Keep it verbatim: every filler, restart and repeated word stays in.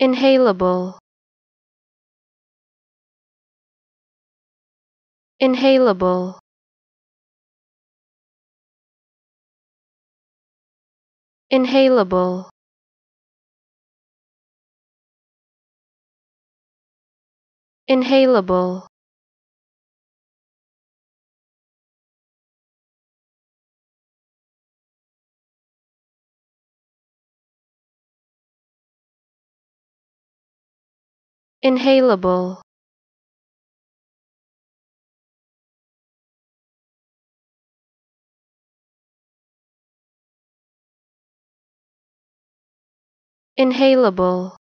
Inhalable, inhalable, inhalable, inhalable, inhalable, inhalable,